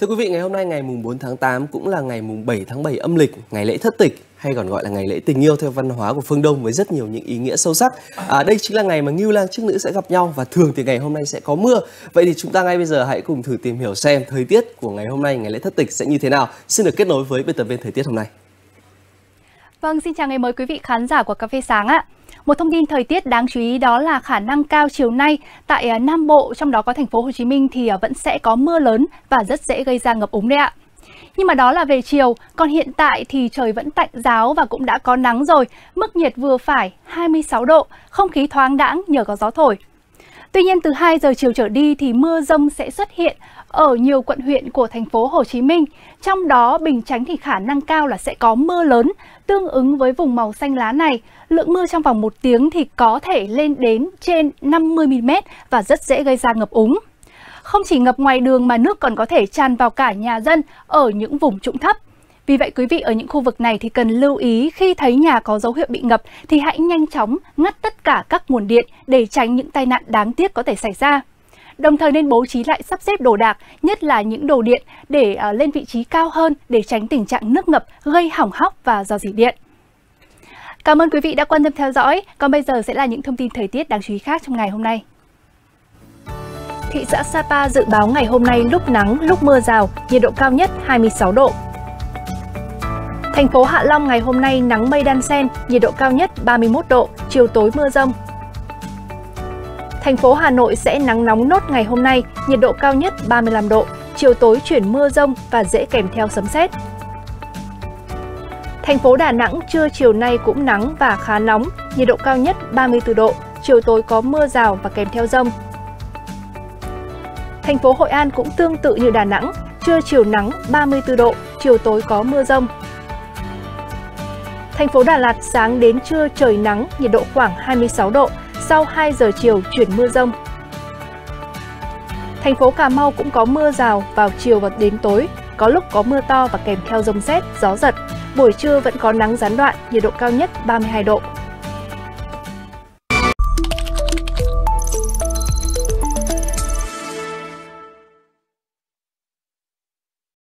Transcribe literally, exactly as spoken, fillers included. Thưa quý vị, ngày hôm nay ngày mùng bốn tháng tám cũng là ngày mùng bảy tháng bảy âm lịch, ngày lễ thất tịch hay còn gọi là ngày lễ tình yêu theo văn hóa của phương Đông với rất nhiều những ý nghĩa sâu sắc. À, đây chính là ngày mà Ngưu Lang Chức Nữ sẽ gặp nhau và thường thì ngày hôm nay sẽ có mưa. Vậy thì chúng ta ngay bây giờ hãy cùng thử tìm hiểu xem thời tiết của ngày hôm nay, ngày lễ thất tịch sẽ như thế nào. Xin được kết nối với biên tập viên thời tiết hôm nay. Vâng, xin chào ngày mới quý vị khán giả của Cà Phê Sáng ạ. Một thông tin thời tiết đáng chú ý đó là khả năng cao chiều nay tại Nam Bộ, trong đó có thành phố Hồ Chí Minh thì vẫn sẽ có mưa lớn và rất dễ gây ra ngập úng đấy ạ. Nhưng mà đó là về chiều, còn hiện tại thì trời vẫn tạnh ráo và cũng đã có nắng rồi, mức nhiệt vừa phải hai mươi sáu độ, không khí thoáng đãng nhờ có gió thổi. Tuy nhiên từ hai giờ chiều trở đi thì mưa dông sẽ xuất hiện ở nhiều quận huyện của thành phố Hồ Chí Minh, trong đó Bình Chánh thì khả năng cao là sẽ có mưa lớn tương ứng với vùng màu xanh lá này. Lượng mưa trong vòng một tiếng thì có thể lên đến trên năm mươi mi li mét và rất dễ gây ra ngập úng. Không chỉ ngập ngoài đường mà nước còn có thể tràn vào cả nhà dân ở những vùng trũng thấp. Vì vậy quý vị ở những khu vực này thì cần lưu ý khi thấy nhà có dấu hiệu bị ngập thì hãy nhanh chóng ngắt tất cả các nguồn điện để tránh những tai nạn đáng tiếc có thể xảy ra. Đồng thời nên bố trí lại sắp xếp đồ đạc, nhất là những đồ điện để lên vị trí cao hơn để tránh tình trạng nước ngập gây hỏng hóc và rò rỉ điện. Cảm ơn quý vị đã quan tâm theo dõi. Còn bây giờ sẽ là những thông tin thời tiết đáng chú ý khác trong ngày hôm nay. Thị xã Sapa dự báo ngày hôm nay lúc nắng, lúc mưa rào, nhiệt độ cao nhất hai mươi sáu độ. Thành phố Hạ Long ngày hôm nay nắng mây đan xen, nhiệt độ cao nhất ba mươi mốt độ, chiều tối mưa rông. Thành phố Hà Nội sẽ nắng nóng nốt ngày hôm nay, nhiệt độ cao nhất ba mươi lăm độ, chiều tối chuyển mưa rông và dễ kèm theo sấm sét. Thành phố Đà Nẵng trưa chiều nay cũng nắng và khá nóng, nhiệt độ cao nhất ba mươi tư độ, chiều tối có mưa rào và kèm theo rông. Thành phố Hội An cũng tương tự như Đà Nẵng, trưa chiều nắng ba mươi tư độ, chiều tối có mưa rông. Thành phố Đà Lạt sáng đến trưa trời nắng, nhiệt độ khoảng hai mươi sáu độ, sau hai giờ chiều chuyển mưa rông. Thành phố Cà Mau cũng có mưa rào vào chiều và đến tối, có lúc có mưa to và kèm theo rông sét, gió giật. Buổi trưa vẫn có nắng gián đoạn, nhiệt độ cao nhất ba mươi hai độ.